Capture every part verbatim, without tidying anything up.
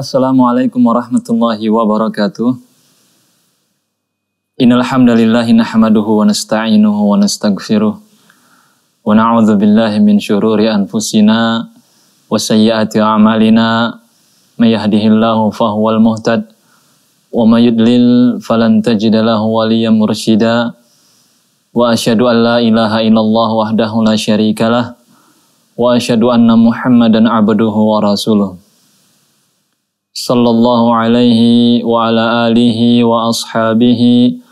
Assalamualaikum warahmatullahi wabarakatuh. Innal hamdalillahi nahmaduhu wa nasta'inuhu wa nastaghfiruh wa na'udzu billahi min syururi anfusina wa sayyiati a'malina may yahdihillahu fahuwal muhtad wa may yudlil falan tajida lahu waliyyan mursyida wa asyhadu an la ilaha illallah wahdahu la syarikalah wa asyhadu anna Muhammadan 'abduhu wa rasuluh. Sallallahu alaihi wa ala alihi wa ashabihi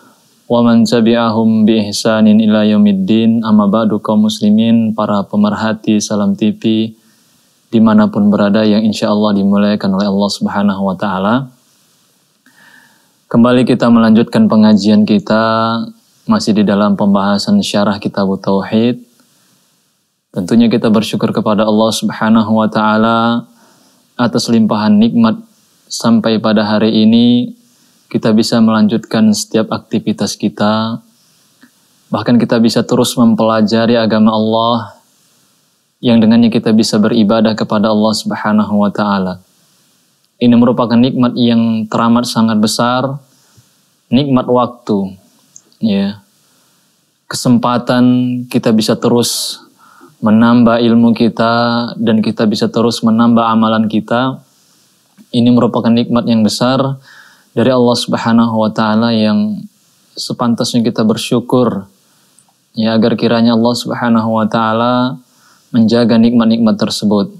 wa man tabi'ahum bi ihsanin ila yaumiddin. Amma ba'du, kaum muslimin, para pemerhati Salam T V dimanapun berada yang insya Allah dimuliakan oleh Allah Subhanahu wa Ta'ala. Kembali kita melanjutkan pengajian kita masih di dalam pembahasan syarah Kitab Tauhid. Tentunya kita bersyukur kepada Allah Subhanahu wa Ta'ala atas limpahan nikmat. Sampai pada hari ini kita bisa melanjutkan setiap aktivitas kita, bahkan kita bisa terus mempelajari agama Allah yang dengannya kita bisa beribadah kepada Allah Subhanahu wa Ta'ala. Ini merupakan nikmat yang teramat sangat besar, nikmat waktu, ya, kesempatan kita bisa terus menambah ilmu kita dan kita bisa terus menambah amalan kita. Ini merupakan nikmat yang besar dari Allah Subhanahu wa Ta'ala yang sepantasnya kita bersyukur, ya, agar kiranya Allah Subhanahu wa Ta'ala menjaga nikmat-nikmat tersebut.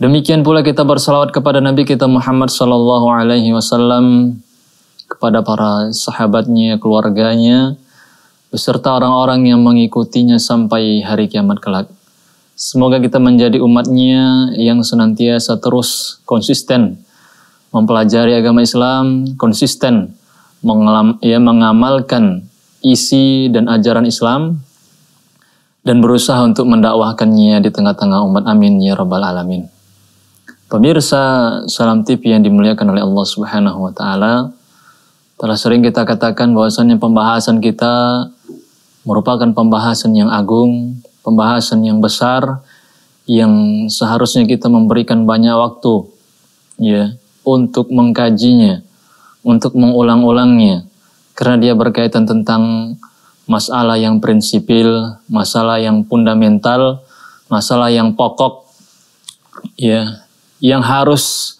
Demikian pula kita bersalawat kepada Nabi kita Muhammad sallallahu alaihi wasallam, kepada para sahabatnya, keluarganya, beserta orang-orang yang mengikutinya sampai hari kiamat kelak. Semoga kita menjadi umatnya yang senantiasa terus konsisten mempelajari agama Islam, konsisten mengalam, ya, mengamalkan isi dan ajaran Islam, dan berusaha untuk mendakwahkannya di tengah-tengah umat. Amin ya rabbal alamin. Pemirsa Salam T V yang dimuliakan oleh Allah Subhanahu wa Ta'ala, telah sering kita katakan bahwasannya pembahasan kita merupakan pembahasan yang agung, pembahasan yang besar, yang seharusnya kita memberikan banyak waktu, ya, untuk mengkajinya, untuk mengulang-ulangnya, karena dia berkaitan tentang masalah yang prinsipil, masalah yang fundamental, masalah yang pokok, ya, yang harus,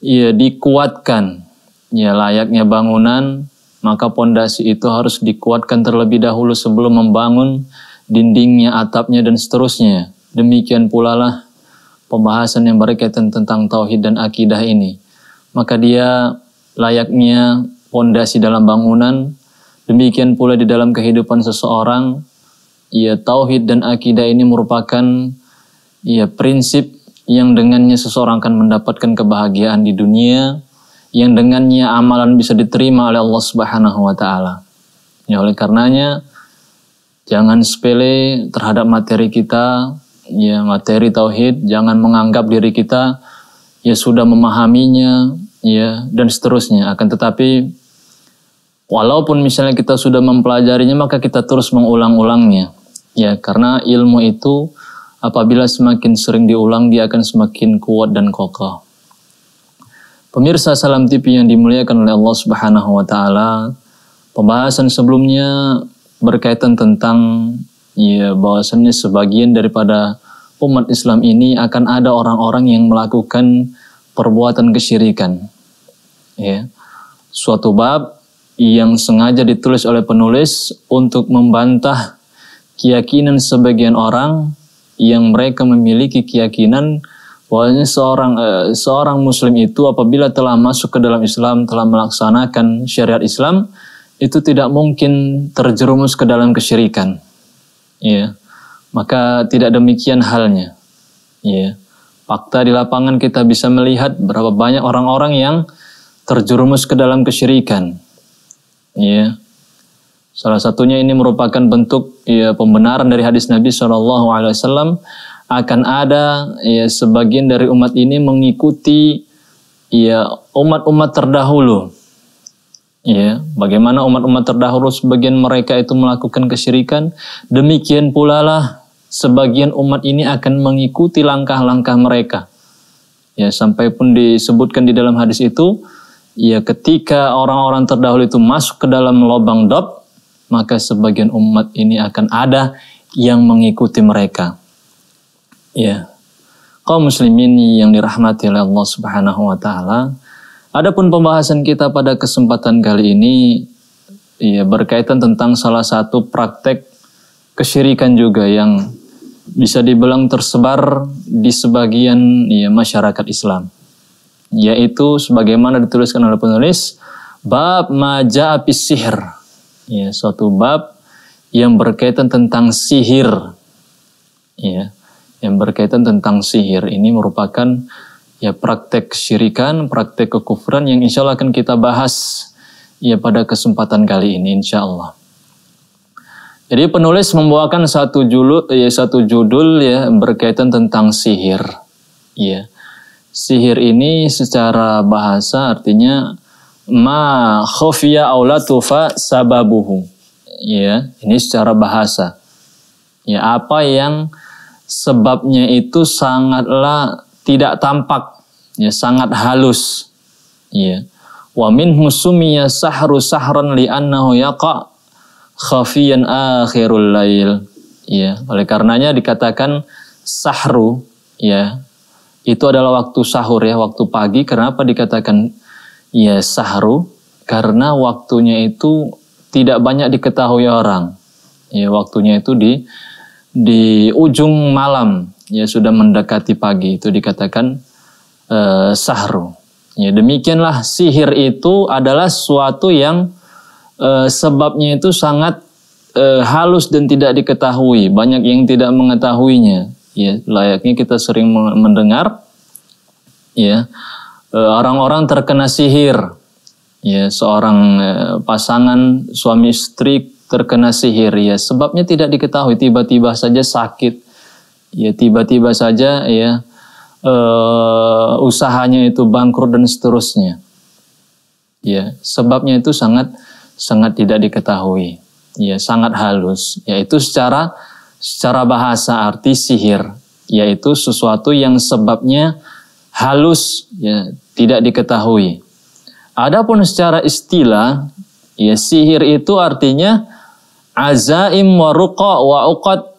ya, dikuatkan, ya, layaknya bangunan, maka pondasi itu harus dikuatkan terlebih dahulu sebelum membangun dindingnya, atapnya, dan seterusnya. Demikian pula lah pembahasan yang berkaitan tentang tauhid dan akidah ini. Maka dia layaknya fondasi dalam bangunan. Demikian pula di dalam kehidupan seseorang, ya, tauhid dan akidah ini merupakan, ya, prinsip yang dengannya seseorang akan mendapatkan kebahagiaan di dunia, yang dengannya amalan bisa diterima oleh Allah Subhanahu wa Ta'ala. Ya, oleh karenanya jangan sepele terhadap materi kita, ya, materi tauhid. Jangan menganggap diri kita, ya, sudah memahaminya, ya, dan seterusnya. Akan tetapi, walaupun misalnya kita sudah mempelajarinya, maka kita terus mengulang-ulangnya, ya, karena ilmu itu apabila semakin sering diulang, dia akan semakin kuat dan kokoh. Pemirsa Salam T V yang dimuliakan oleh Allah Subhanahu wa Ta'ala, pembahasan sebelumnya berkaitan tentang, ya, bahwasannya sebagian daripada umat Islam ini akan ada orang-orang yang melakukan perbuatan kesyirikan, ya. Suatu bab yang sengaja ditulis oleh penulis untuk membantah keyakinan sebagian orang yang mereka memiliki keyakinan bahwasanya seorang eh, seorang muslim itu apabila telah masuk ke dalam Islam, telah melaksanakan syariat Islam, itu tidak mungkin terjerumus ke dalam kesyirikan, ya. Maka tidak demikian halnya, ya. Fakta di lapangan kita bisa melihat berapa banyak orang-orang yang terjerumus ke dalam kesyirikan, ya. Salah satunya ini merupakan bentuk, ya, pembenaran dari hadis Nabi shallallahu alaihi wasallam, akan ada, ya, sebagian dari umat ini mengikuti, ya, umat-umat terdahulu. Ya, bagaimana umat-umat terdahulu sebagian mereka itu melakukan kesyirikan, demikian pula lah sebagian umat ini akan mengikuti langkah-langkah mereka, Ya, sampai pun disebutkan di dalam hadis itu, ya ketika orang-orang terdahulu itu masuk ke dalam lubang dab, maka sebagian umat ini akan ada yang mengikuti mereka. Ya. Kaum muslimin yang dirahmati oleh Allah Subhanahu wa taala. Adapun pembahasan kita pada kesempatan kali ini ya berkaitan tentang salah satu praktek kesyirikan juga yang bisa dibilang tersebar di sebagian ya, masyarakat Islam, yaitu sebagaimana dituliskan oleh penulis bab maja'a bis sihr, ya, suatu bab yang berkaitan tentang sihir, ya, yang berkaitan tentang sihir. Ini merupakan ya praktek syirikan, praktek kekufuran yang insya Allah akan kita bahas ya pada kesempatan kali ini insya Allah. Jadi penulis membawakan satu judul, ya, satu judul ya berkaitan tentang sihir. Ya. Sihir ini secara bahasa artinya ma khafiya aw latufa sababuhu. Ya, ini secara bahasa. Ya, apa yang sebabnya itu sangatlah tidak tampak, ya, sangat halus. Ya. Wa minhu sumiya sahru sahran li'annahu yaqa' khafiyan akhirul lail, ya, oleh karenanya dikatakan sahru, ya, itu adalah waktu sahur, ya, waktu pagi. Kenapa dikatakan ya sahru? Karena waktunya itu tidak banyak diketahui orang, ya, waktunya itu di di ujung malam, ya, sudah mendekati pagi, itu dikatakan eh, sahru, ya. Demikianlah sihir itu adalah suatu yang E, sebabnya itu sangat e, halus dan tidak diketahui, banyak yang tidak mengetahuinya, ya, layaknya kita sering mendengar ya orang-orang e, terkena sihir, ya, seorang e, pasangan suami istri terkena sihir, ya, sebabnya tidak diketahui, tiba-tiba saja sakit, ya, tiba-tiba saja ya e, usahanya itu bangkrut dan seterusnya, ya, sebabnya itu sangat sangat tidak diketahui, ya, sangat halus, yaitu secara secara bahasa arti sihir, yaitu sesuatu yang sebabnya halus, ya, tidak diketahui. Adapun secara istilah, ya, sihir itu artinya azaim wa ruqa wa uqad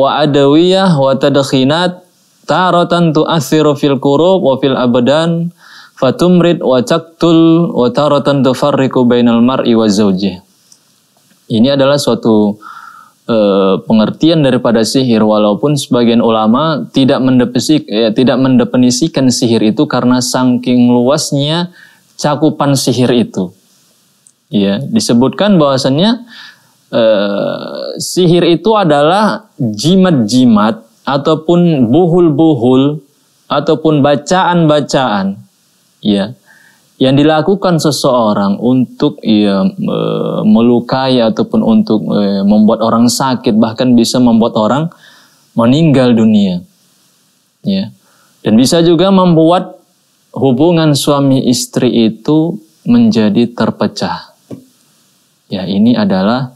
wa adawiyah wa tadkhinat taratan tu'athiru fil qurub wa fil abdan fatumrid wa taqtul wa taratan tufarriqu bainal mar'i wa zawjih. Ini adalah suatu e, pengertian daripada sihir, walaupun sebagian ulama tidak mendefinisik, ya, tidak mendefinisikan sihir itu karena saking luasnya cakupan sihir itu. Ya, disebutkan bahwasannya e, sihir itu adalah jimat-jimat ataupun buhul-buhul ataupun bacaan-bacaan, ya, yang dilakukan seseorang untuk ya, e, melukai ataupun untuk e, membuat orang sakit, bahkan bisa membuat orang meninggal dunia, ya, dan bisa juga membuat hubungan suami istri itu menjadi terpecah, ya. Ini adalah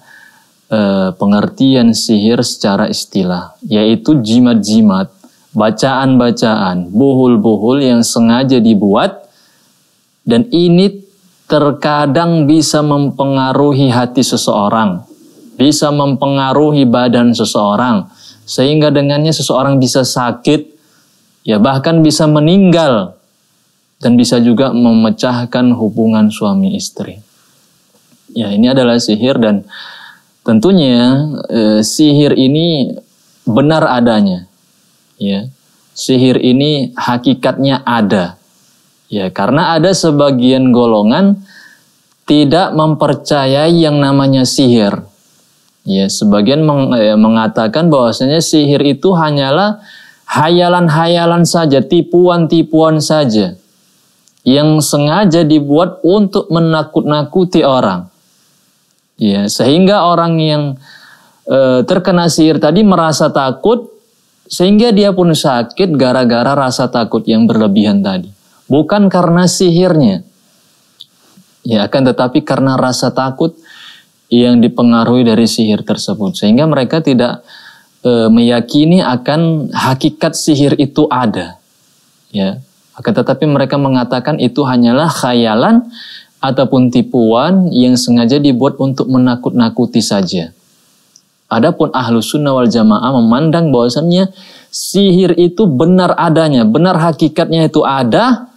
e, pengertian sihir secara istilah, yaitu jimat-jimat, bacaan-bacaan, buhul-buhul yang sengaja dibuat. Dan ini terkadang bisa mempengaruhi hati seseorang, bisa mempengaruhi badan seseorang, sehingga dengannya seseorang bisa sakit, ya, bahkan bisa meninggal, dan bisa juga memecahkan hubungan suami istri. Ya, ini adalah sihir, dan tentunya eh, sihir ini benar adanya. Ya, sihir ini hakikatnya ada. Ya, karena ada sebagian golongan tidak mempercayai yang namanya sihir. Ya, sebagian meng, ya, mengatakan bahwasanya sihir itu hanyalah hayalan-hayalan saja, tipuan-tipuan saja yang sengaja dibuat untuk menakut-nakuti orang. Ya, sehingga orang yang e, terkena sihir tadi merasa takut, sehingga dia pun sakit gara-gara rasa takut yang berlebihan tadi. Bukan karena sihirnya, ya, akan tetapi karena rasa takut yang dipengaruhi dari sihir tersebut, sehingga mereka tidak e, meyakini akan hakikat sihir itu ada, ya, Akan tetapi mereka mengatakan itu hanyalah khayalan ataupun tipuan yang sengaja dibuat untuk menakut-nakuti saja. Adapun ahlu sunnah wal jamaah memandang bahwasannya sihir itu benar adanya, benar hakikatnya itu ada,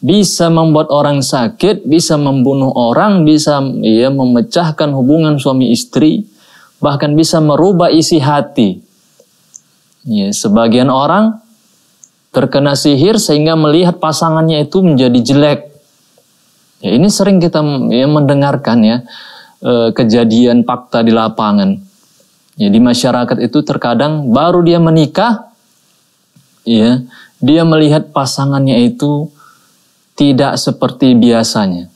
bisa membuat orang sakit, bisa membunuh orang, bisa ya, memecahkan hubungan suami istri, bahkan bisa merubah isi hati. Ya, sebagian orang terkena sihir sehingga melihat pasangannya itu menjadi jelek. Ya, ini sering kita ya, mendengarkan ya kejadian fakta di lapangan. Ya, di masyarakat itu terkadang baru dia menikah, ya, dia melihat pasangannya itu tidak seperti biasanya.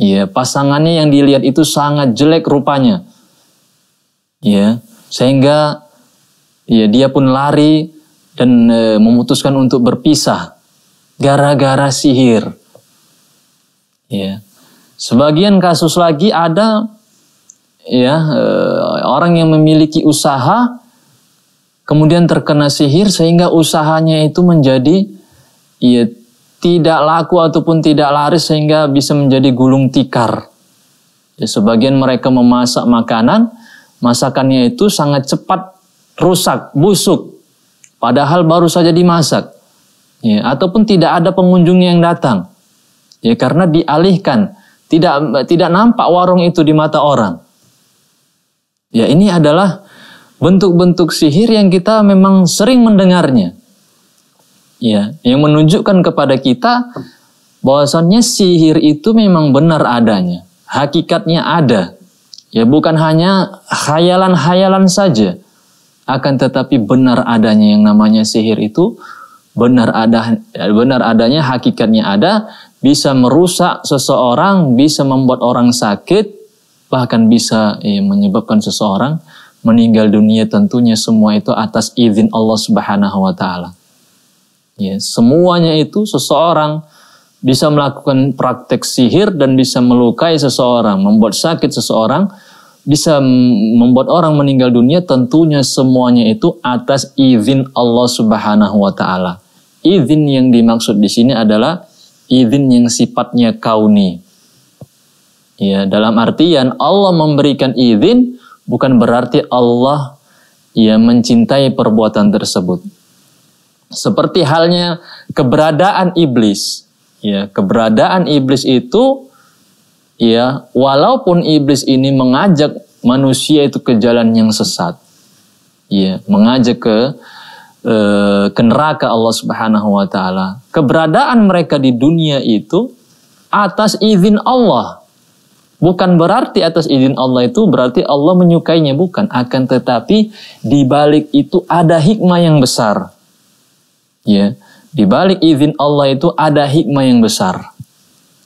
Ya, pasangannya yang dilihat itu sangat jelek rupanya. Ya, sehingga ya dia pun lari dan e, memutuskan untuk berpisah gara-gara sihir. Ya. Sebagian kasus lagi ada ya e, orang yang memiliki usaha kemudian terkena sihir sehingga usahanya itu menjadi ya tidak laku ataupun tidak laris sehingga bisa menjadi gulung tikar. Ya, sebagian mereka memasak makanan, masakannya itu sangat cepat rusak, busuk, padahal baru saja dimasak. Ya, ataupun tidak ada pengunjung yang datang. Ya, karena dialihkan, tidak tidak nampak warung itu di mata orang. Ya, ini adalah bentuk-bentuk sihir yang kita memang sering mendengarnya. Ya, yang menunjukkan kepada kita bahwasannya sihir itu memang benar adanya, hakikatnya ada. Ya, bukan hanya khayalan-khayalan saja, akan tetapi benar adanya yang namanya sihir itu, benar ada, benar adanya, hakikatnya ada, bisa merusak seseorang, bisa membuat orang sakit, bahkan bisa ya, menyebabkan seseorang meninggal dunia. Tentunya semua itu atas izin Allah Subhanahu wa taala. Ya, semuanya itu seseorang bisa melakukan praktek sihir dan bisa melukai seseorang, membuat sakit seseorang, bisa membuat orang meninggal dunia. Tentunya semuanya itu atas izin Allah Subhanahu wa taala. Izin yang dimaksud di sini adalah izin yang sifatnya kauni. Ya, dalam artian Allah memberikan izin bukan berarti Allah ya mencintai perbuatan tersebut. Seperti halnya keberadaan iblis, ya keberadaan iblis itu, ya walaupun iblis ini mengajak manusia itu ke jalan yang sesat, ya mengajak ke e, ke neraka Allah Subhanahu wa taala. Keberadaan mereka di dunia itu atas izin Allah, bukan berarti atas izin Allah itu berarti Allah menyukainya, bukan. Akan tetapi di balik itu ada hikmah yang besar. Ya, di balik izin Allah itu ada hikmah yang besar.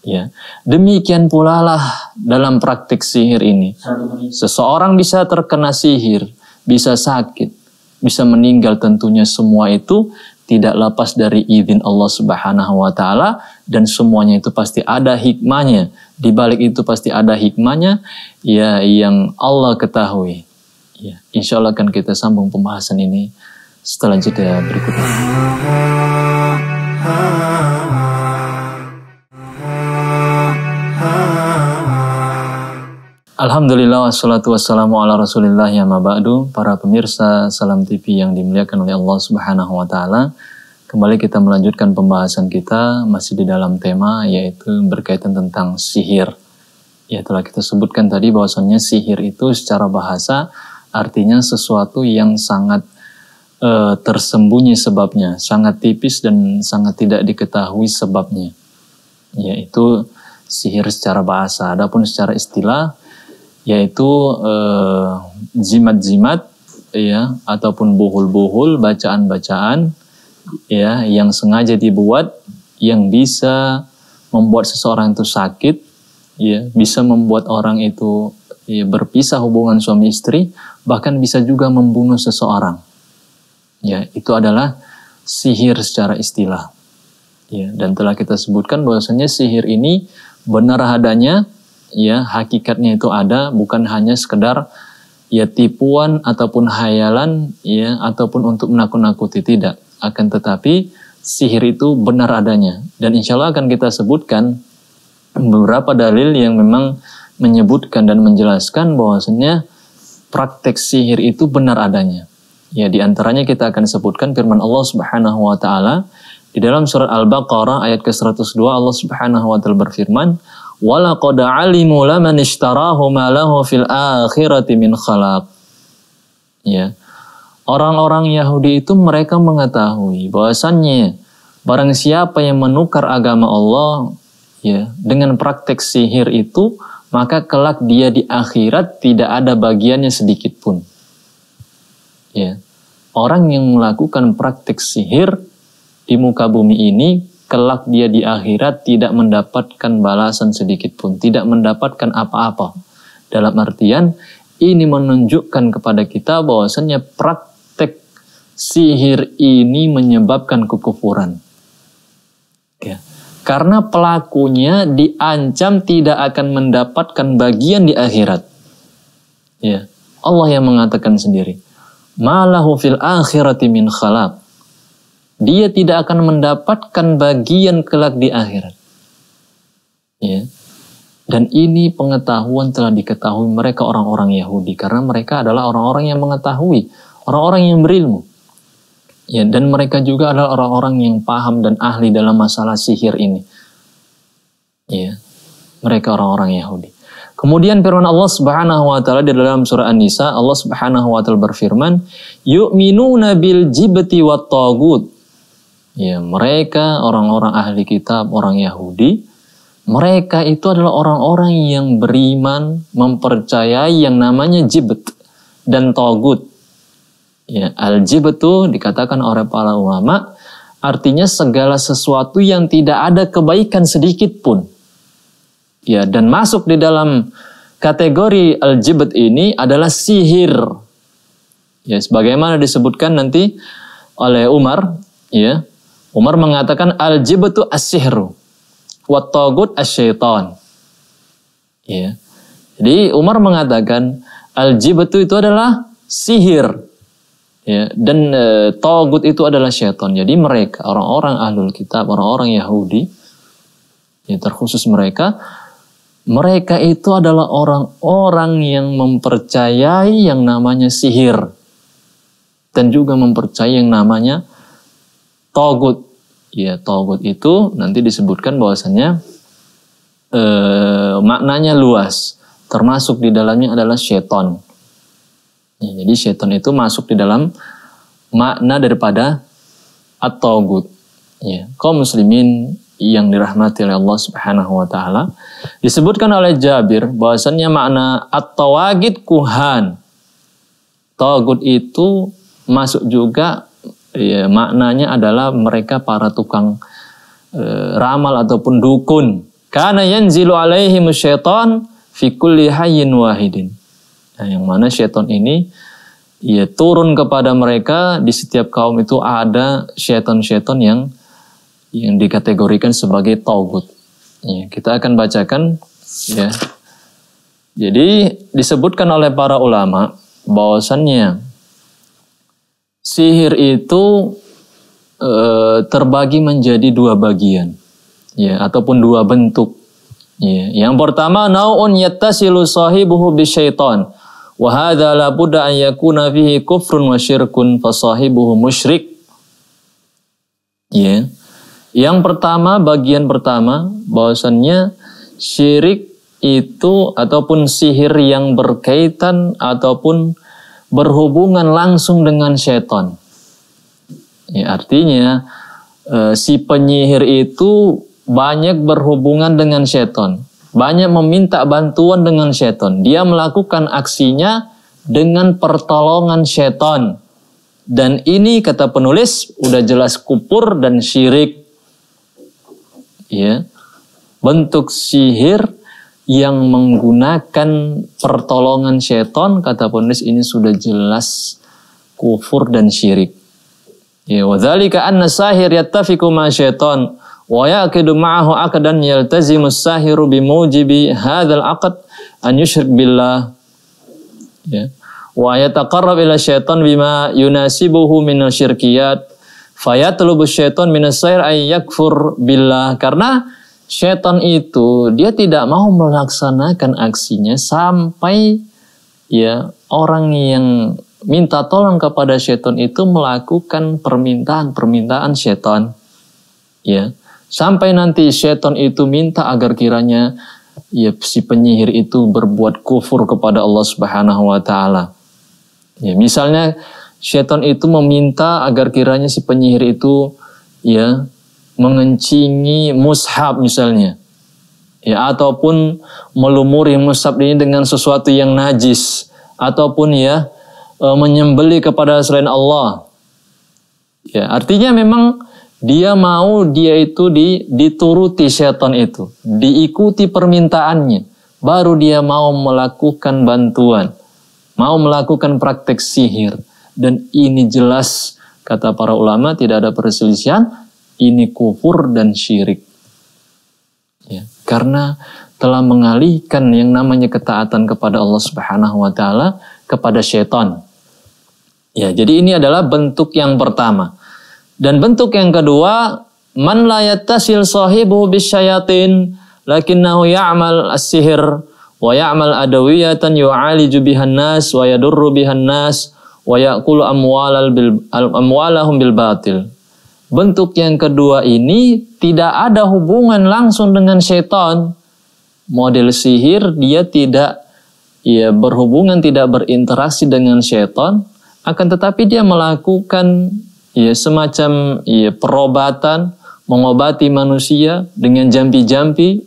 Ya, demikian pula lah dalam praktik sihir ini. Seseorang bisa terkena sihir, bisa sakit, bisa meninggal. Tentunya semua itu tidak lepas dari izin Allah Subhanahu wa taala, dan semuanya itu pasti ada hikmahnya. Di balik itu pasti ada hikmahnya ya yang Allah ketahui. Ya, insya Allah akan kita sambung pembahasan ini setelah jeda berikutnya. Alhamdulillah wassalatu wassalamu ala Rasulillah ya maba'du. Para pemirsa Salam T V yang dimuliakan oleh Allah Subhanahu wa taala, kembali kita melanjutkan pembahasan kita masih di dalam tema yaitu berkaitan tentang sihir. Ya, telah kita sebutkan tadi bahwasannya sihir itu secara bahasa artinya sesuatu yang sangat E, tersembunyi sebabnya, sangat tipis dan sangat tidak diketahui sebabnya, yaitu sihir secara bahasa. Adapun secara istilah yaitu jimat-jimat e, ya ataupun buhul-buhul, bacaan-bacaan ya yang sengaja dibuat yang bisa membuat seseorang itu sakit, ya bisa membuat orang itu ya, berpisah hubungan suami istri, bahkan bisa juga membunuh seseorang. Ya, itu adalah sihir secara istilah. Ya, dan telah kita sebutkan bahwasanya sihir ini benar adanya, ya, hakikatnya itu ada, bukan hanya sekedar ya tipuan ataupun khayalan, ya, ataupun untuk menakut-nakuti, tidak. Akan tetapi sihir itu benar adanya. Dan insya Allah akan kita sebutkan beberapa dalil yang memang menyebutkan dan menjelaskan bahwasannya praktek sihir itu benar adanya. Ya, di antaranya kita akan sebutkan firman Allah Subhanahu wa taala di dalam surat Al-Baqarah ayat ke seratus dua. Allah Subhanahu wa taala berfirman, "Walaqad 'alimu laman ishtarahu ma lahu fil akhirati min khalaq." Ya. Orang-orang Yahudi itu mereka mengetahui bahwasannya barang siapa yang menukar agama Allah ya dengan praktek sihir itu, maka kelak dia di akhirat tidak ada bagiannya sedikit pun. Ya. Orang yang melakukan praktek sihir di muka bumi ini kelak dia di akhirat tidak mendapatkan balasan sedikit pun, tidak mendapatkan apa-apa. Dalam artian ini menunjukkan kepada kita bahwasannya praktek sihir ini menyebabkan kekufuran. Ya. Karena pelakunya diancam tidak akan mendapatkan bagian di akhirat. Ya. Allah yang mengatakan sendiri, "Ma lahu fil akhirati min khalaq." Dia tidak akan mendapatkan bagian kelak di akhirat. Ya. Dan ini pengetahuan telah diketahui mereka orang-orang Yahudi, karena mereka adalah orang-orang yang mengetahui, orang-orang yang berilmu. Ya, dan mereka juga adalah orang-orang yang paham dan ahli dalam masalah sihir ini. Ya, mereka orang-orang Yahudi. Kemudian firman Allah Subhanahu wa taala di dalam surah An-Nisa, Allah Subhanahu wa taala berfirman, "Yu'minuna bil jibti wat tagut." Ya, mereka orang-orang ahli kitab, orang Yahudi. Mereka itu adalah orang-orang yang beriman, mempercayai yang namanya jibt dan tagut. Ya, al-jibtu dikatakan oleh para ulama artinya segala sesuatu yang tidak ada kebaikan sedikit pun. Ya, dan masuk di dalam kategori al-jibt ini adalah sihir. Ya, sebagaimana disebutkan nanti oleh Umar, ya. Umar mengatakan al-jibtu as-sihru wa tagut asy-syaitan. Ya. Jadi Umar mengatakan al-jibtu itu adalah sihir. Ya, dan e, tagut itu adalah syaitan. Jadi mereka orang-orang ahlul kitab, orang-orang Yahudi, ya terkhusus mereka, mereka itu adalah orang-orang yang mempercayai yang namanya sihir dan juga mempercayai yang namanya tagut. Ya, tagut itu nanti disebutkan bahwasannya e, maknanya luas, termasuk di dalamnya adalah syaitan. Ya, jadi syaitan itu masuk di dalam makna daripada at-tagut. Ya, kaum muslimin yang dirahmati oleh Allah Subhanahu wa taala, disebutkan oleh Jabir bahwasannya makna at-tawagid kuhan. Tagut itu masuk juga ya, maknanya adalah mereka para tukang e, ramal ataupun dukun. Kana yanzilu alaihimu syaitan fi kulli hayyin wahidin. Nah, yang mana syaitan ini ya turun kepada mereka, di setiap kaum itu ada syaitan-syaitan yang yang dikategorikan sebagai tagut. Ya, kita akan bacakan ya. Jadi disebutkan oleh para ulama bahwasannya sihir itu e, terbagi menjadi dua bagian ya, ataupun dua bentuk. Ya, yang pertama nau'un yattasilu sahibuhu bisyaitan. Wa hadza la budda an yakuna fihi kufrun wa syirkun fa sahibuhu musyrik. Ya. Yang pertama, bagian pertama bahwasannya syirik itu ataupun sihir yang berkaitan ataupun berhubungan langsung dengan syaitan. Ya, artinya eh, si penyihir itu banyak berhubungan dengan syaitan, banyak meminta bantuan dengan syaitan. Dia melakukan aksinya dengan pertolongan syaitan. Dan ini kata penulis udah jelas kufur dan syirik. Ya. Bentuk sihir yang menggunakan pertolongan syaitan, kata penulis ini sudah jelas kufur dan syirik. Ya, wa dzalika anna sahir yattafiqu ma syaitan wa yaqidu ma'ahu aqdan yaltazimu as-sahiru bi mujibi hadzal aqd an yushrik billah ya wa yataqarrab ila syaitan bima yunasibuhu min asy-syirkiyat fayatlubus syaiton minas sair ay yakfur billah, karena syaiton itu dia tidak mau melaksanakan aksinya sampai ya orang yang minta tolong kepada syaiton itu melakukan permintaan-permintaan syaiton, ya sampai nanti syaiton itu minta agar kiranya ya si penyihir itu berbuat kufur kepada Allah Subhanahu wa taala. Ya, misalnya syaitan itu meminta agar kiranya si penyihir itu ya mengencingi mushaf misalnya. Ya, ataupun melumuri mushaf ini dengan sesuatu yang najis, ataupun ya e, menyembelih kepada selain Allah. Ya, artinya memang dia mau dia itu di, dituruti syaitan itu, diikuti permintaannya, baru dia mau melakukan bantuan, mau melakukan praktek sihir. Dan ini jelas kata para ulama tidak ada perselisihan, ini kufur dan syirik. Ya, karena telah mengalihkan yang namanya ketaatan kepada Allah Subhanahu wa taala kepada syaitan. Ya, jadi ini adalah bentuk yang pertama. Dan bentuk yang kedua, man la yattasil sahibuhu bisyayatin lakinnahu ya'mal as-sihir wa ya'mal adawiyatan yu'aliju bihan nas wa yadurru bihan nas wa ya'kulu amwalahum bil batil. Bentuk yang kedua ini tidak ada hubungan langsung dengan syaitan. Model sihir dia tidak ya berhubungan, tidak berinteraksi dengan syaitan, akan tetapi dia melakukan ya semacam ya perobatan, mengobati manusia dengan jampi-jampi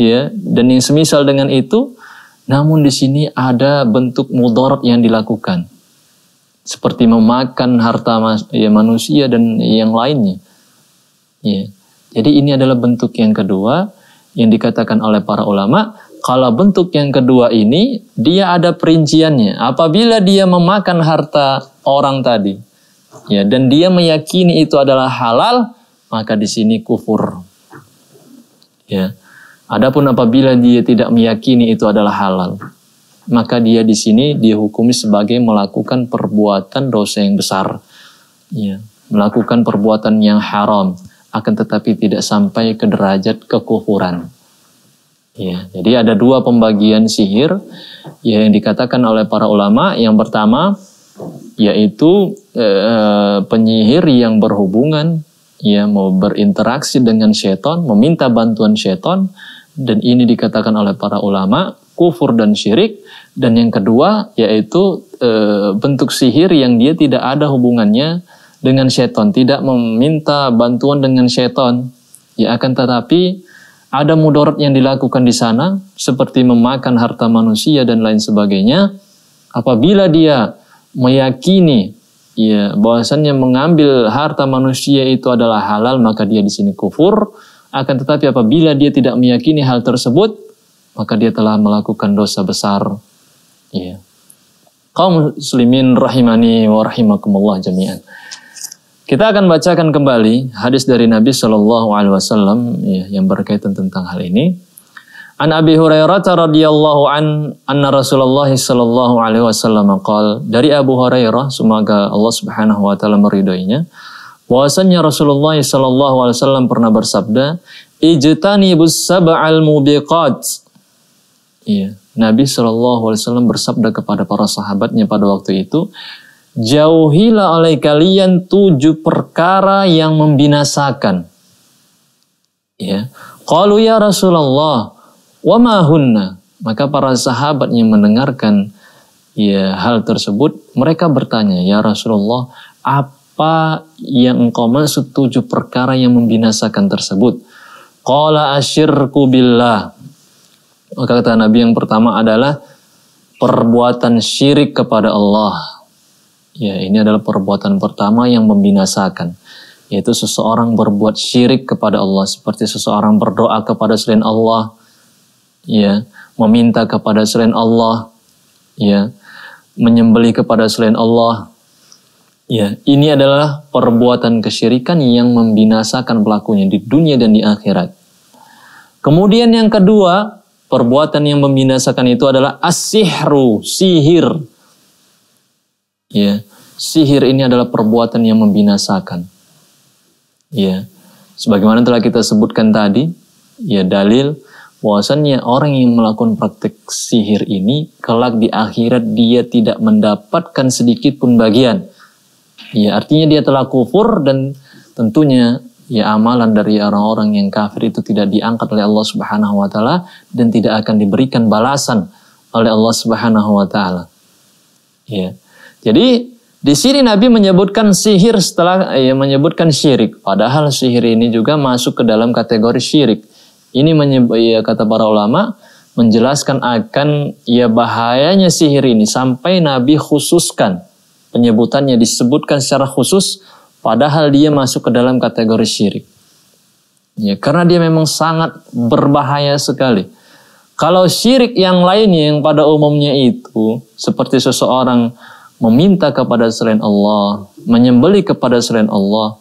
ya dan yang semisal dengan itu. Namun di sini ada bentuk mudarat yang dilakukan, seperti memakan harta ya, manusia dan yang lainnya. Ya. Jadi ini adalah bentuk yang kedua yang dikatakan oleh para ulama. Kalau bentuk yang kedua ini dia ada perinciannya. Apabila dia memakan harta orang tadi, ya, dan dia meyakini itu adalah halal, maka di sini kufur. Ya. Adapun apabila dia tidak meyakini itu adalah halal, maka dia di sini dihukumi sebagai melakukan perbuatan dosa yang besar. Ya, melakukan perbuatan yang haram, akan tetapi tidak sampai ke derajat kekufuran. Ya, jadi ada dua pembagian sihir ya, yang dikatakan oleh para ulama. Yang pertama yaitu e, penyihir yang berhubungan ya mau berinteraksi dengan syaitan, meminta bantuan syaitan, dan ini dikatakan oleh para ulama kufur dan syirik. Dan yang kedua yaitu e, bentuk sihir yang dia tidak ada hubungannya dengan syaitan, tidak meminta bantuan dengan syaitan, ya akan tetapi ada mudarat yang dilakukan di sana, seperti memakan harta manusia dan lain sebagainya. Apabila dia meyakini ya bahwasannya mengambil harta manusia itu adalah halal, maka dia di sini kufur. Akan tetapi apabila dia tidak meyakini hal tersebut, maka dia telah melakukan dosa besar. Ya. Kaum muslimin rahimani wa rahimakumullah jami'an. Kita akan bacakan kembali hadis dari Nabi Shallallahu Alaihi Wasallam ya, yang berkaitan tentang hal ini. An Abi Hurairah radhiyallahu an anna Rasulullah sallallahu alaihi wasallam qala, dari Abu Hurairah semoga Allah Subhanahu wa taala meridainya, bahwasanya Rasulullah sallallahu alaihi wasallam pernah bersabda, ijtanibus sab'al mubiqat. Iya, Nabi sallallahu alaihi wasallam bersabda kepada para sahabatnya pada waktu itu, jauhilah oleh kalian tujuh perkara yang membinasakan. Iya, qalu ya Rasulullah wa ma hunna, maka para sahabat yang mendengarkan ya hal tersebut mereka bertanya, ya Rasulullah, apa yang engkau maksud tujuh perkara yang membinasakan tersebut? Qala asyirku billah, maka kata Nabi yang pertama adalah perbuatan syirik kepada Allah. Ya, ini adalah perbuatan pertama yang membinasakan, yaitu seseorang berbuat syirik kepada Allah, seperti seseorang berdoa kepada selain Allah, ya meminta kepada selain Allah, ya menyembelih kepada selain Allah. Ya, ini adalah perbuatan kesyirikan yang membinasakan pelakunya di dunia dan di akhirat. Kemudian yang kedua, perbuatan yang membinasakan itu adalah as-sihru, sihir. Ya, sihir ini adalah perbuatan yang membinasakan. Ya, sebagaimana telah kita sebutkan tadi, ya, dalil bahwasannya orang yang melakukan praktik sihir ini kelak di akhirat dia tidak mendapatkan sedikit pun bagian. Ya, artinya dia telah kufur dan tentunya ya amalan dari orang-orang yang kafir itu tidak diangkat oleh Allah Subhanahu wa taala dan tidak akan diberikan balasan oleh Allah Subhanahu wa taala. Ya. Jadi di sini Nabi menyebutkan sihir setelah ya, menyebutkan syirik, padahal sihir ini juga masuk ke dalam kategori syirik. Ini ya, kata para ulama menjelaskan akan ya bahayanya sihir ini sampai Nabi khususkan penyebutannya, disebutkan secara khusus padahal dia masuk ke dalam kategori syirik. Ya, karena dia memang sangat berbahaya sekali. Kalau syirik yang lainnya yang pada umumnya itu seperti seseorang meminta kepada selain Allah, menyembelih kepada selain Allah,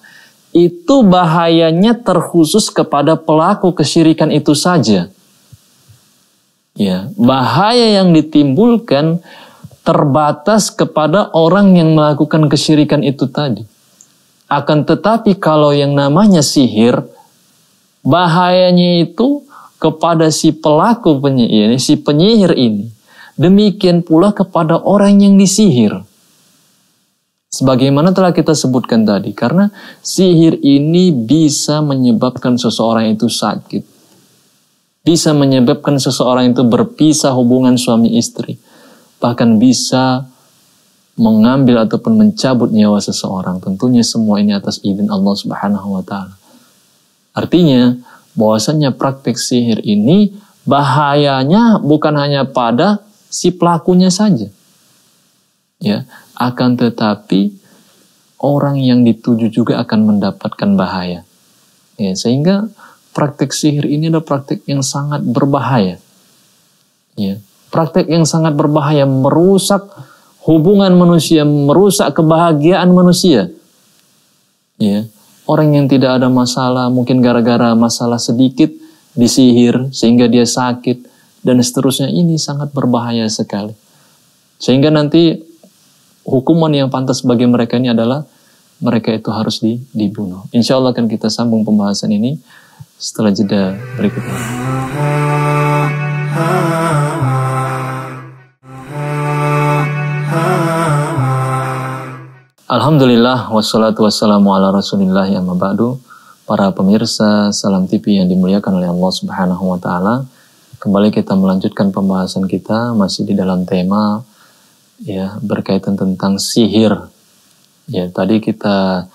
itu bahayanya terkhusus kepada pelaku kesyirikan itu saja. Ya, bahaya yang ditimbulkan terbatas kepada orang yang melakukan kesyirikan itu tadi. Akan tetapi kalau yang namanya sihir, bahayanya itu kepada si pelaku penyihir ini, si penyihir ini. Demikian pula kepada orang yang disihir. Sebagaimana telah kita sebutkan tadi, karena sihir ini bisa menyebabkan seseorang itu sakit. Bisa menyebabkan seseorang itu berpisah hubungan suami istri. Bahkan bisa mengambil ataupun mencabut nyawa seseorang. Tentunya semua ini atas izin Allah Subhanahu wa taala. Artinya, bahwasannya praktik sihir ini bahayanya bukan hanya pada si pelakunya saja. Ya. Akan tetapi orang yang dituju juga akan mendapatkan bahaya. Ya, sehingga praktik sihir ini adalah praktik yang sangat berbahaya. Ya, praktik yang sangat berbahaya, merusak hubungan manusia, merusak kebahagiaan manusia. Ya, orang yang tidak ada masalah, mungkin gara-gara masalah sedikit disihir sehingga dia sakit dan seterusnya, ini sangat berbahaya sekali. Sehingga nanti hukuman yang pantas bagi mereka ini adalah mereka itu harus di, dibunuh. Insya Allah akan kita sambung pembahasan ini setelah jeda berikutnya. Alhamdulillah, wassalatu wassalamu ala rasulillah, amma ba'du. Para pemirsa Salam T V yang dimuliakan oleh Allah Subhanahu wa taala, kembali kita melanjutkan pembahasan kita masih di dalam tema ya, berkaitan tentang sihir. Ya, tadi kita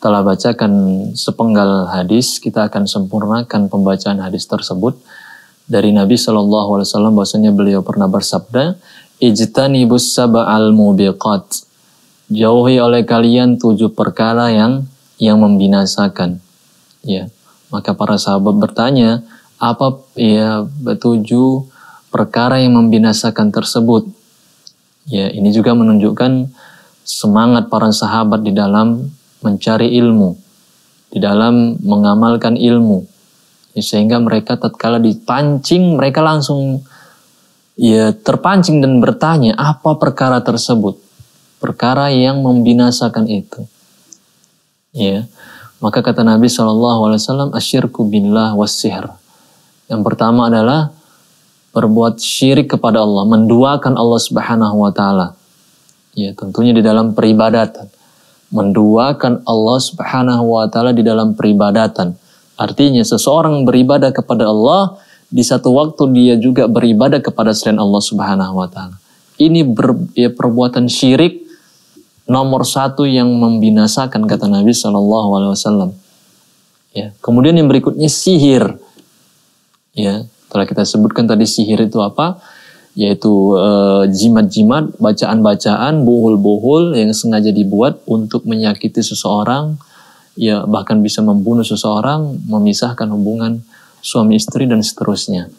telah bacakan sepenggal hadis, kita akan sempurnakan pembacaan hadis tersebut dari Nabi Shallallahu Alaihi Wasallam, bahwasanya beliau pernah bersabda, "Ijtanibus sab'al mubiqat." Jauhi oleh kalian tujuh perkara yang yang membinasakan. Ya, maka para sahabat bertanya, apa ya tujuh perkara yang membinasakan tersebut? Ya, ini juga menunjukkan semangat para sahabat di dalam mencari ilmu, di dalam mengamalkan ilmu. Ya, sehingga mereka tatkala dipancing, mereka langsung ya terpancing dan bertanya, apa perkara tersebut? Perkara yang membinasakan itu. Ya, maka kata Nabi shallallahu alaihi wasallam, asyirku billah wassihr. Yang pertama adalah berbuat syirik kepada Allah, menduakan Allah Subhanahu wa taala. Ya, tentunya di dalam peribadatan. Menduakan Allah Subhanahu wa taala di dalam peribadatan. Artinya seseorang beribadah kepada Allah, di satu waktu dia juga beribadah kepada selain Allah Subhanahu wa taala. Ini ber, ya, perbuatan syirik nomor satu yang membinasakan, kata Nabi Shallallahu Alaihi Wasallam. Ya, kemudian yang berikutnya sihir. Ya, telah kita sebutkan tadi sihir itu apa, yaitu jimat-jimat, bacaan-bacaan, buhul-buhul yang sengaja dibuat untuk menyakiti seseorang, ya bahkan bisa membunuh seseorang, memisahkan hubungan suami istri dan seterusnya.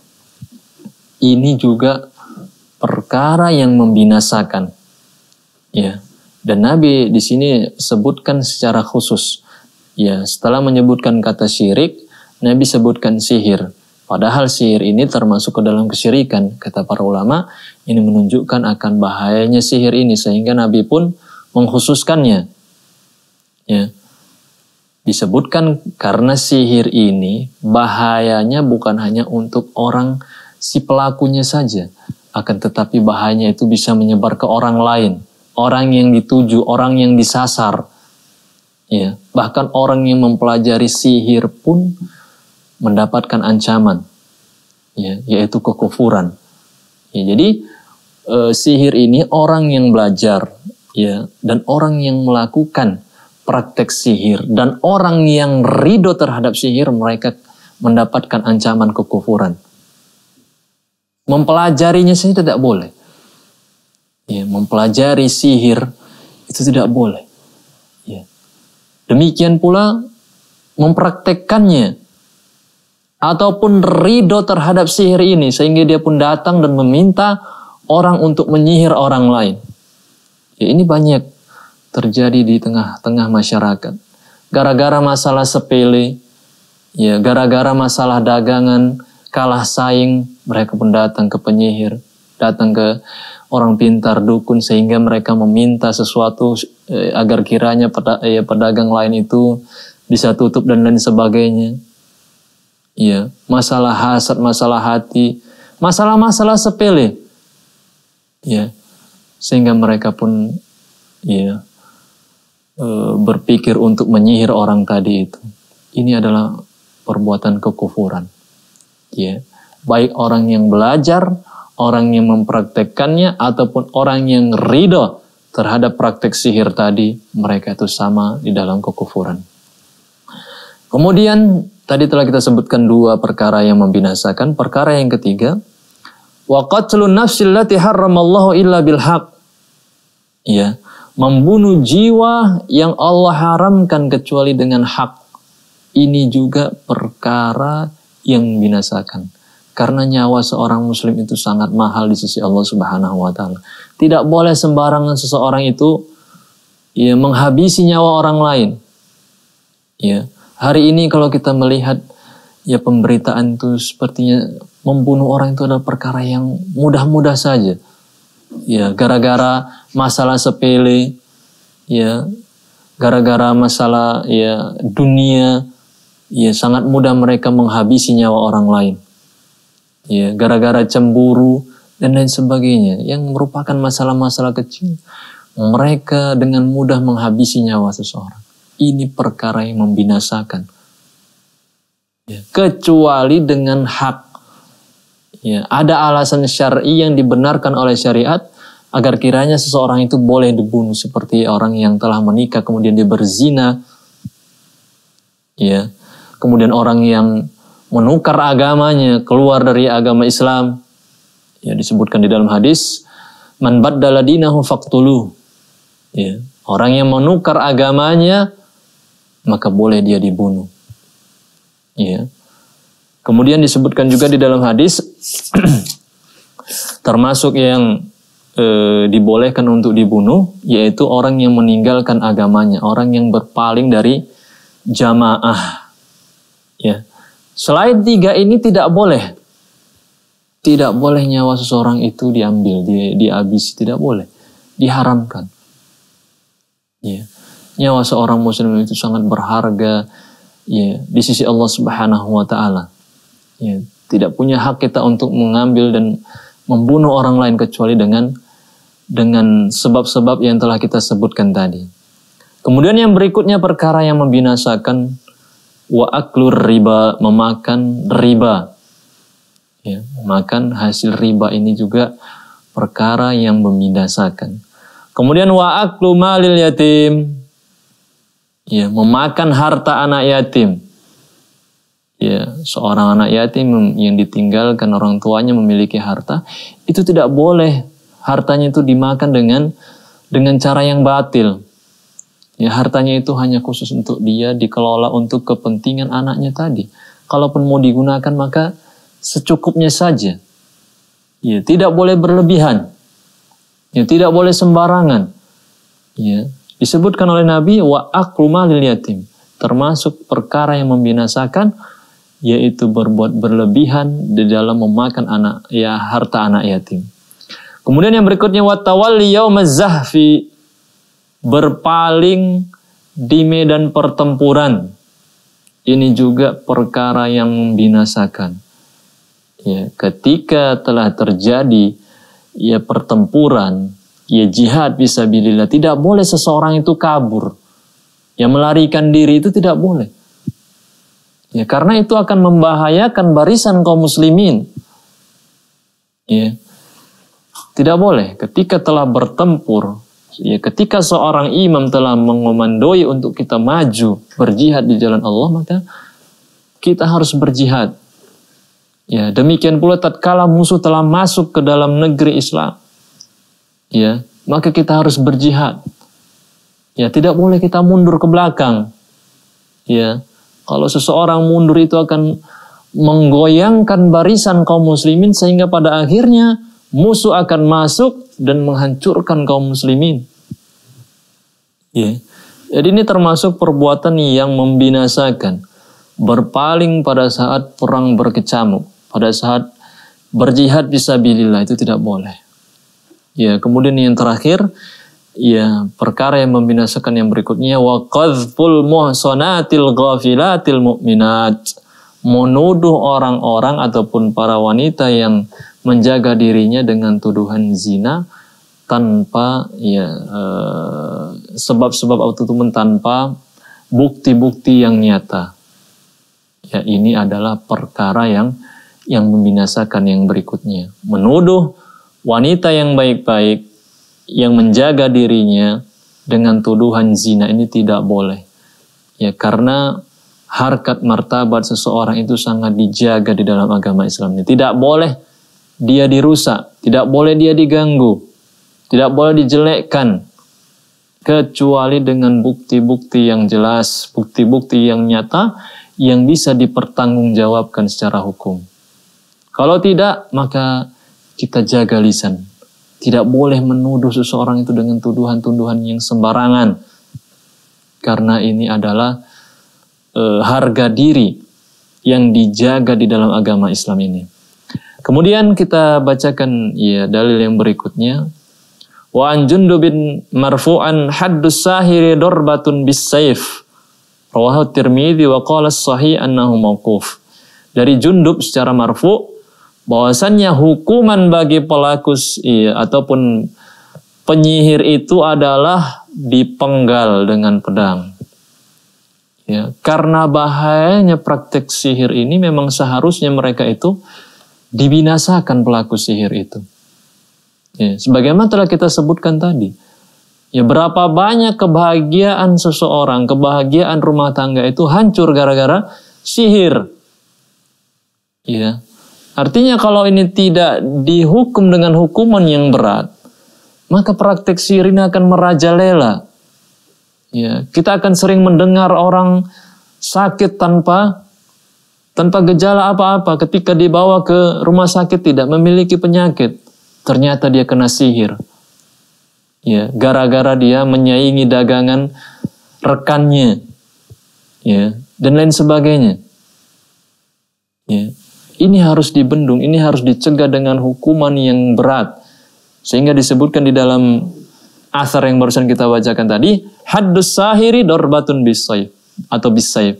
Ini juga perkara yang membinasakan. Ya, dan Nabi di sini sebutkan secara khusus. Ya, setelah menyebutkan kata syirik, Nabi sebutkan sihir. Padahal sihir ini termasuk ke dalam kesyirikan. Kata para ulama, ini menunjukkan akan bahayanya sihir ini, sehingga Nabi pun mengkhususkannya. Ya. Disebutkan karena sihir ini bahayanya bukan hanya untuk orang si pelakunya saja, akan tetapi bahayanya itu bisa menyebar ke orang lain, orang yang dituju, orang yang disasar. Ya, bahkan orang yang mempelajari sihir pun mendapatkan ancaman, ya, yaitu kekufuran. Ya, jadi e, sihir ini orang yang belajar, ya, dan orang yang melakukan praktek sihir dan orang yang ridho terhadap sihir, mereka mendapatkan ancaman kekufuran. Mempelajarinya sih tidak boleh. Ya, mempelajari sihir itu tidak boleh. Ya. Demikian pula mempraktekkannya ataupun ridho terhadap sihir ini sehingga dia pun datang dan meminta orang untuk menyihir orang lain. Ya, ini banyak terjadi di tengah-tengah masyarakat. Gara-gara masalah sepele, ya, gara-gara masalah dagangan, kalah saing, mereka pun datang ke penyihir, datang ke orang pintar, dukun, sehingga mereka meminta sesuatu eh, agar kiranya peda eh, pedagang lain itu bisa tutup dan lain sebagainya. Ya, masalah hasad, masalah hati, masalah-masalah sepele, ya, sehingga mereka pun, ya, eh, berpikir untuk menyihir orang tadi itu. Ini adalah perbuatan kekufuran. Ya, baik orang yang belajar, orang yang mempraktekkannya, ataupun orang yang ridho terhadap praktek sihir tadi, mereka itu sama di dalam kekufuran. Kemudian tadi telah kita sebutkan dua perkara yang membinasakan. Perkara yang ketiga, wa qatlun nafsil lati harramallahu illa bil haq. Ya, membunuh jiwa yang Allah haramkan kecuali dengan hak. Ini juga perkara yang binasakan. Karena nyawa seorang muslim itu sangat mahal di sisi Allah Subhanahu wa ta'ala. Tidak boleh sembarangan seseorang itu, ya, menghabisi nyawa orang lain. Ya, hari ini kalau kita melihat, ya, pemberitaan itu sepertinya membunuh orang itu adalah perkara yang mudah-mudah saja. Ya, gara-gara masalah sepele, ya, gara-gara masalah, ya, dunia, ya, sangat mudah mereka menghabisi nyawa orang lain. Ya, gara-gara cemburu dan lain sebagainya yang merupakan masalah-masalah kecil, mereka dengan mudah menghabisi nyawa seseorang. Ini perkara yang membinasakan, ya, kecuali dengan hak. Ya, ada alasan syar'i yang dibenarkan oleh syariat agar kiranya seseorang itu boleh dibunuh, seperti orang yang telah menikah kemudian dia berzina, ya, kemudian orang yang menukar agamanya, keluar dari agama Islam. Ya, disebutkan di dalam hadis, man baddala dinahu faqtuluh. Ya, orang yang menukar agamanya maka boleh dia dibunuh. Ya. Kemudian disebutkan juga di dalam hadis termasuk yang e, dibolehkan untuk dibunuh yaitu orang yang meninggalkan agamanya, orang yang berpaling dari jamaah. Ya. Selain tiga ini tidak boleh. Tidak boleh nyawa seseorang itu diambil, di, dihabisi, tidak boleh. Diharamkan. Ya. Nyawa seorang muslim itu sangat berharga, ya, di sisi Allah Subhanahu wa ta'ala. Ya. Tidak punya hak kita untuk mengambil dan membunuh orang lain kecuali dengan dengan sebab-sebab yang telah kita sebutkan tadi. Kemudian yang berikutnya perkara yang membinasakan, wa aklur riba, memakan riba, ya, makan hasil riba, ini juga perkara yang membinasakan. Kemudian wa aklu malil yatim, ya, memakan harta anak yatim. Ya, seorang anak yatim yang ditinggalkan orang tuanya memiliki harta, itu tidak boleh hartanya itu dimakan dengan dengan cara yang batil. Ya, hartanya itu hanya khusus untuk dia, dikelola untuk kepentingan anaknya tadi. Kalaupun mau digunakan maka secukupnya saja. Ya, tidak boleh berlebihan. Ya, tidak boleh sembarangan. Ya, disebutkan oleh Nabi wa aklu malil yatim, termasuk perkara yang membinasakan yaitu berbuat berlebihan di dalam memakan anak, ya, harta anak yatim. Kemudian yang berikutnya wa tawalli yaumaz zahfi, berpaling di medan pertempuran, ini juga perkara yang membinasakan. Ya, ketika telah terjadi ya pertempuran, ya jihad fisabilillah, tidak boleh seseorang itu kabur. Ya melarikan diri itu tidak boleh. Ya, karena itu akan membahayakan barisan kaum muslimin. Ya. Tidak boleh ketika telah bertempur, ya ketika seorang imam telah mengomandoi untuk kita maju berjihad di jalan Allah, maka kita harus berjihad. Ya, demikian pula tatkala musuh telah masuk ke dalam negeri Islam. Ya, maka kita harus berjihad. Ya, tidak boleh kita mundur ke belakang. Ya. Kalau seseorang mundur itu akan menggoyangkan barisan kaum muslimin sehingga pada akhirnya musuh akan masuk dan menghancurkan kaum muslimin. Ya. Jadi ini termasuk perbuatan yang membinasakan. Berpaling pada saat perang berkecamuk, pada saat berjihad fisabilillah itu tidak boleh. Ya, kemudian yang terakhir, ya, perkara yang membinasakan yang berikutnya, wa qadzful muhsanatil ghafilatil mu'minat, menuduh orang-orang ataupun para wanita yang menjaga dirinya dengan tuduhan zina tanpa ya sebab-sebab atau tanpa bukti-bukti yang nyata. Ya, ini adalah perkara yang yang membinasakan yang berikutnya. Menuduh wanita yang baik-baik yang menjaga dirinya dengan tuduhan zina ini tidak boleh. Ya, karena harkat martabat seseorang itu sangat dijaga di dalam agama Islam. Tidak boleh dia dirusak, tidak boleh dia diganggu, tidak boleh dijelekkan kecuali dengan bukti-bukti yang jelas, bukti-bukti yang nyata yang bisa dipertanggungjawabkan secara hukum. Kalau tidak, maka kita jaga lisan. Tidak boleh menuduh seseorang itu dengan tuduhan-tuduhan yang sembarangan. Karena ini adalah e, harga diri yang dijaga di dalam agama Islam ini. Kemudian kita bacakan ya dalil yang berikutnya. Wa an Jundubin marfu'an haddus sahiri dorbatun bis saif. Rawahu Tirmidhi wa qala as-sahih annahu mauquf. Dari Jundub secara marfu' bahwasannya hukuman bagi pelaku iya, ataupun penyihir itu adalah dipenggal dengan pedang. Ya, karena bahayanya praktek sihir ini memang seharusnya mereka itu dibinasakan pelaku sihir itu. Ya, sebagaimana telah kita sebutkan tadi. Ya, berapa banyak kebahagiaan seseorang, kebahagiaan rumah tangga itu hancur gara-gara sihir. Ya. Artinya kalau ini tidak dihukum dengan hukuman yang berat, maka praktek sihir ini akan merajalela. Ya, kita akan sering mendengar orang sakit tanpa tanpa gejala apa-apa, ketika dibawa ke rumah sakit tidak memiliki penyakit, ternyata dia kena sihir. Ya, gara-gara dia menyaingi dagangan rekannya, ya, dan lain sebagainya. Ya. Ini harus dibendung, ini harus dicegah dengan hukuman yang berat. Sehingga disebutkan di dalam asar yang barusan kita bacakan tadi, haddus sahiri dorbatun bisayf atau bisayf.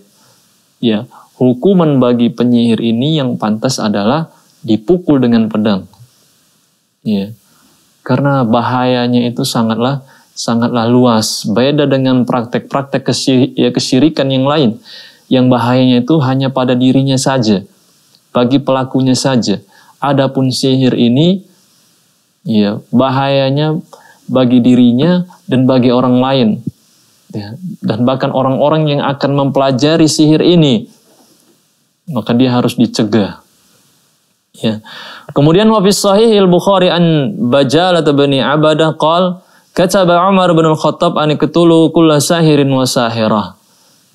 Ya, hukuman bagi penyihir ini yang pantas adalah dipukul dengan pedang. Ya. Karena bahayanya itu sangatlah sangatlah luas, beda dengan praktek-praktek kesyirikan yang lain yang bahayanya itu hanya pada dirinya saja, bagi pelakunya saja. Adapun sihir ini, ya, bahayanya bagi dirinya dan bagi orang lain. Ya, dan bahkan orang-orang yang akan mempelajari sihir ini, maka dia harus dicegah. Ya. Kemudian wa fi sahih al-Bukhari an Bajalah bin Abadah qala kataba Umar ibn al-Khattab an qatulu kulla sahirin wa sahirah.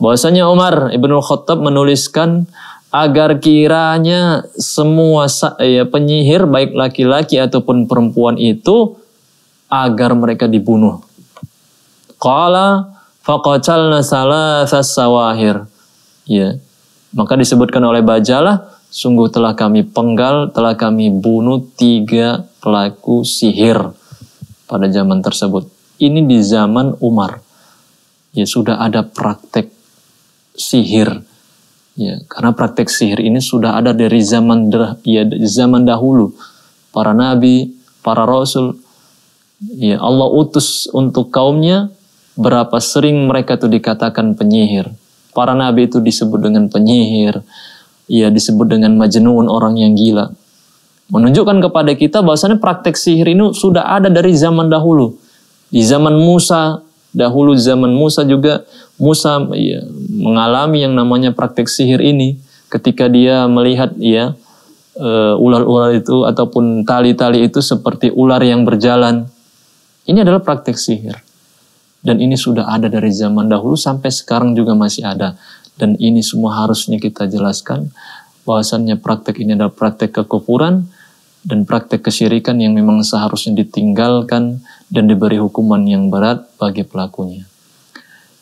Bahwasanya Umar ibn al-Khattab menuliskan agar kiranya semua ya, penyihir baik laki-laki ataupun perempuan itu agar mereka dibunuh. Qala faqatalna salasas sawahir. Ya. Maka disebutkan oleh Bajalah, sungguh telah kami penggal, telah kami bunuh tiga pelaku sihir pada zaman tersebut. Ini di zaman Umar. ya sudah ada praktek sihir, ya, karena praktek sihir ini sudah ada dari zaman ya, zaman dahulu, para nabi, para rasul, ya Allah utus untuk kaumnya. Berapa sering mereka itu dikatakan penyihir, para nabi itu disebut dengan penyihir, ya disebut dengan majnun, orang yang gila. Menunjukkan kepada kita bahwasannya praktek sihir ini sudah ada dari zaman dahulu. Di zaman Musa, dahulu zaman Musa juga, Musa ya, mengalami yang namanya praktek sihir ini. Ketika dia melihat ya ular-ular uh, itu ataupun tali-tali itu seperti ular yang berjalan. Ini adalah praktek sihir. Dan ini sudah ada dari zaman dahulu sampai sekarang juga masih ada. Dan ini semua harusnya kita jelaskan. Bahwasannya praktek ini adalah praktek kekufuran dan praktek kesyirikan yang memang seharusnya ditinggalkan dan diberi hukuman yang berat bagi pelakunya.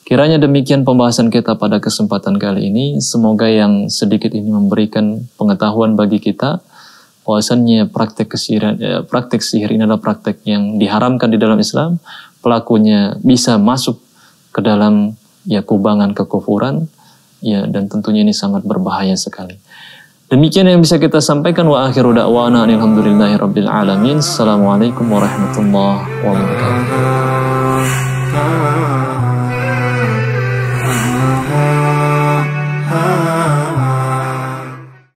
Kiranya demikian pembahasan kita pada kesempatan kali ini. Semoga yang sedikit ini memberikan pengetahuan bagi kita bahwasannya praktek kesihir, praktek sihir ini adalah praktek yang diharamkan di dalam Islam. Pelakunya bisa masuk ke dalam ya kubangan kekufuran, ya, dan tentunya ini sangat berbahaya sekali. Demikian yang bisa kita sampaikan. Wa akhiru da'wana alhamdulillahirabbil alamin. Assalamualaikum warahmatullahi wabarakatuh.